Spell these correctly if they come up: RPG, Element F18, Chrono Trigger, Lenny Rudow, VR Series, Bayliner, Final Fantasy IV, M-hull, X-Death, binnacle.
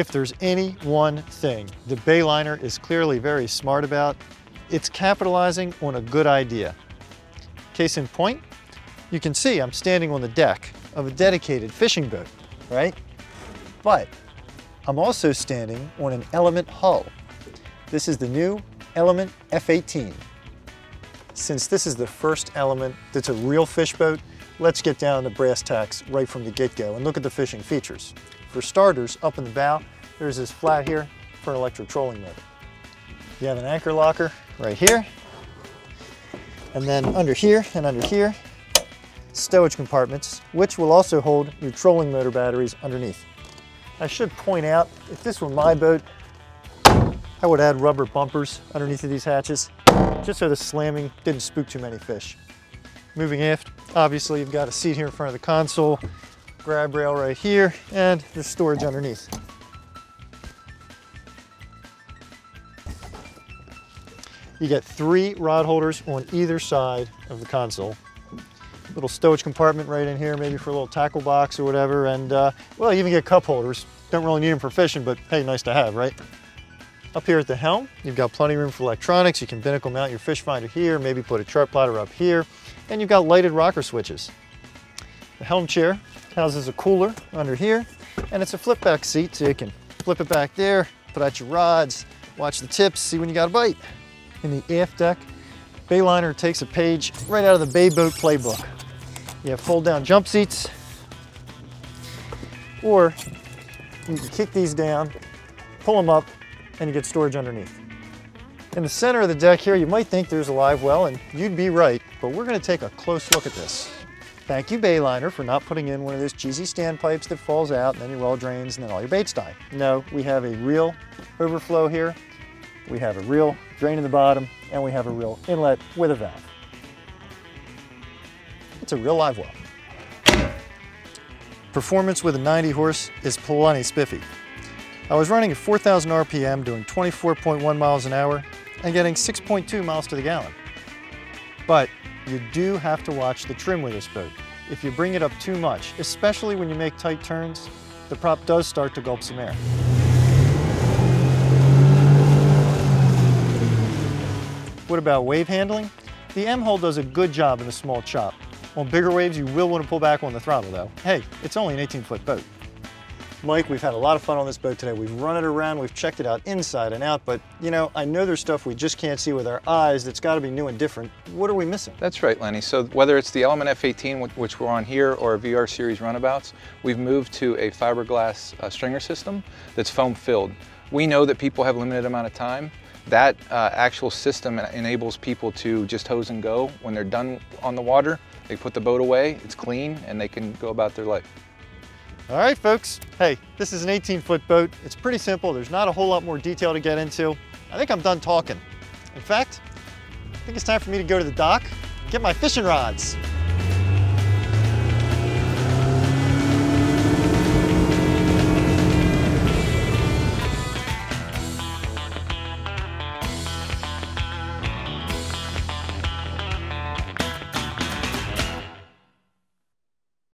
If there's any one thing the Bayliner is clearly very smart about, it's capitalizing on a good idea. Case in point, you can see I'm standing on the deck of a dedicated fishing boat, right? But I'm also standing on an Element hull. This is the new Element F18. Since this is the first Element that's a real fish boat, let's get down to brass tacks right from the get-go and look at the fishing features. For starters, up in the bow, there's this flat here for an electric trolling motor. You have an anchor locker right here, and then under here and under here, stowage compartments, which will also hold your trolling motor batteries underneath. I should point out, if this were my boat, I would add rubber bumpers underneath of these hatches, just so the slamming didn't spook too many fish. Moving aft, obviously you've got a seat here in front of the console, grab rail right here, and the storage underneath. You get 3 rod holders on either side of the console. Little stowage compartment right in here, maybe for a little tackle box or whatever, and well, you even get cup holders. Don't really need them for fishing, but hey, nice to have, right? Up here at the helm, you've got plenty of room for electronics. You can binnacle mount your fish finder here, maybe put a chart platter up here, and you've got lighted rocker switches. The helm chair houses a cooler under here, and it's a flip back seat, so you can flip it back there, put out your rods, watch the tips, see when you got a bite. In the aft deck, Bayliner takes a page right out of the Bay Boat Playbook. You have fold down jump seats, or you can kick these down, pull them up, and you get storage underneath. In the center of the deck here, you might think there's a live well, and you'd be right, but we're gonna take a close look at this. Thank you, Bayliner, for not putting in one of those cheesy standpipes that falls out, and then your well drains, and then all your baits die. No, we have a real overflow here, we have a real drain in the bottom, and we have a real inlet with a valve. It's a real live well. Performance with a 90 horse is plenty spiffy. I was running at 4,000 RPM, doing 24.1 miles an hour and getting 6.2 miles to the gallon. But you do have to watch the trim with this boat. If you bring it up too much, especially when you make tight turns, the prop does start to gulp some air. What about wave handling? The M-hull does a good job in a small chop. On bigger waves, you will want to pull back on the throttle though. Hey, it's only an 18-foot boat. Mike, we've had a lot of fun on this boat today. We've run it around, we've checked it out inside and out, but you know, I know there's stuff we just can't see with our eyes that's gotta be new and different. What are we missing? That's right, Lenny. So whether it's the Element F18, which we're on here, or VR Series runabouts, we've moved to a fiberglass stringer system that's foam filled. We know that people have a limited amount of time. That actual system enables people to just hose and go. When they're done on the water, they put the boat away, it's clean, and they can go about their life. All right, folks. Hey, this is an 18-foot boat. It's pretty simple. There's not a whole lot more detail to get into. I think I'm done talking. In fact, I think it's time for me to go to the dock and get my fishing rods.